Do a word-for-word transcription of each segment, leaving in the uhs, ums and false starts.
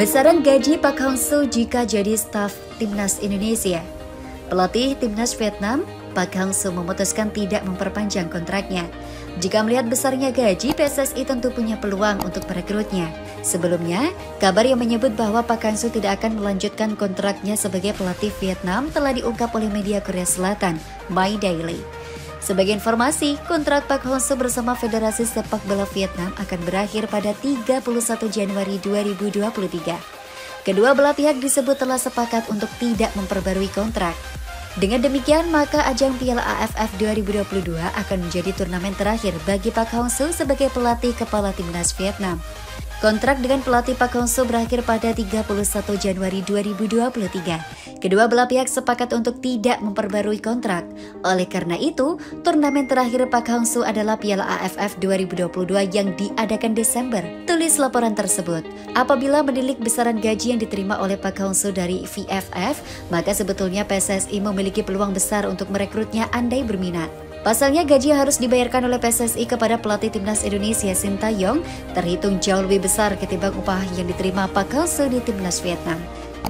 Besaran gaji Park Hang-seo jika jadi staf Timnas Indonesia. Pelatih Timnas Vietnam, Park Hang-seo memutuskan tidak memperpanjang kontraknya. Jika melihat besarnya gaji, P S S I tentu punya peluang untuk merekrutnya. Sebelumnya, kabar yang menyebut bahwa Park Hang-seo tidak akan melanjutkan kontraknya sebagai pelatih Vietnam telah diungkap oleh media Korea Selatan, My Daily. Sebagai informasi, kontrak Park Hang-seo bersama Federasi Sepak Bola Vietnam akan berakhir pada tiga puluh satu Januari dua ribu dua puluh tiga. Kedua belah pihak disebut telah sepakat untuk tidak memperbarui kontrak. Dengan demikian, maka ajang Piala A F F dua ribu dua puluh dua akan menjadi turnamen terakhir bagi Park Hang-seo sebagai pelatih kepala timnas Vietnam. Kontrak dengan pelatih Park Hang-seo berakhir pada tiga puluh satu Januari dua ribu dua puluh tiga. Kedua belah pihak sepakat untuk tidak memperbarui kontrak. Oleh karena itu, turnamen terakhir Park Hang-seo adalah Piala A F F dua ribu dua puluh dua yang diadakan Desember, tulis laporan tersebut. Apabila menilik besaran gaji yang diterima oleh Park Hang-seo dari V F F, maka sebetulnya P S S I memiliki peluang besar untuk merekrutnya andai berminat. Pasalnya gaji harus dibayarkan oleh P S S I kepada pelatih timnas Indonesia Shin Tae-yong terhitung jauh lebih besar ketimbang upah yang diterima Park Hang-seo di timnas Vietnam.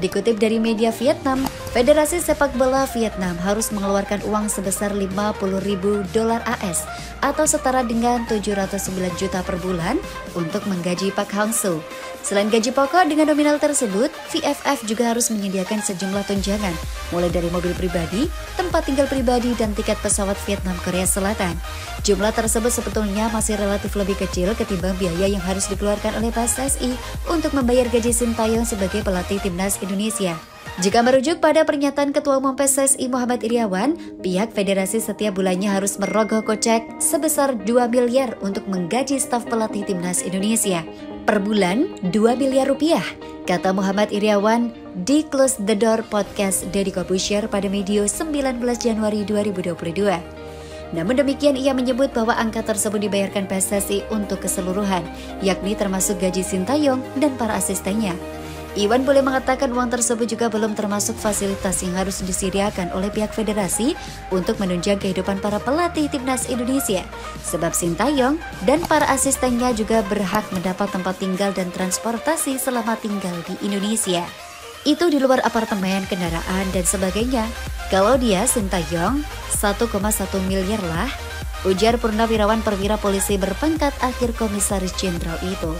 Dikutip dari media Vietnam, Federasi Sepak Bola Vietnam harus mengeluarkan uang sebesar lima puluh ribu dolar A S atau setara dengan tujuh ratus sembilan juta per bulan untuk menggaji Park Hang-seo. Selain gaji pokok dengan nominal tersebut, V F F juga harus menyediakan sejumlah tunjangan, mulai dari mobil pribadi, tempat tinggal pribadi, dan tiket pesawat Vietnam Korea Selatan. Jumlah tersebut sebetulnya masih relatif lebih kecil ketimbang biaya yang harus dikeluarkan oleh P S S I untuk membayar gaji Shin Tae-yong sebagai pelatih timnas Indonesia. Jika merujuk pada pernyataan Ketua Umum P S S I Muhammad Iriawan, pihak federasi setiap bulannya harus merogoh kocek sebesar dua miliar untuk menggaji staf pelatih timnas Indonesia. Per bulan dua miliar rupiah, kata Muhammad Iriawan di Close the Door podcast Deddy Corbuzier pada medio sembilan belas Januari dua ribu dua puluh dua. Namun demikian ia menyebut bahwa angka tersebut dibayarkan P S S I untuk keseluruhan, yakni termasuk gaji Shin Tae-yong dan para asistennya. Iwan Bule mengatakan uang tersebut juga belum termasuk fasilitas yang harus disediakan oleh pihak federasi untuk menunjang kehidupan para pelatih timnas Indonesia. Sebab Shin Tae-yong dan para asistennya juga berhak mendapat tempat tinggal dan transportasi selama tinggal di Indonesia. Itu di luar apartemen, kendaraan, dan sebagainya. Kalau dia Shin Tae-yong, satu koma satu miliar lah, ujar Purnawirawan Perwira Polisi berpangkat Akhir Komisaris Jenderal itu.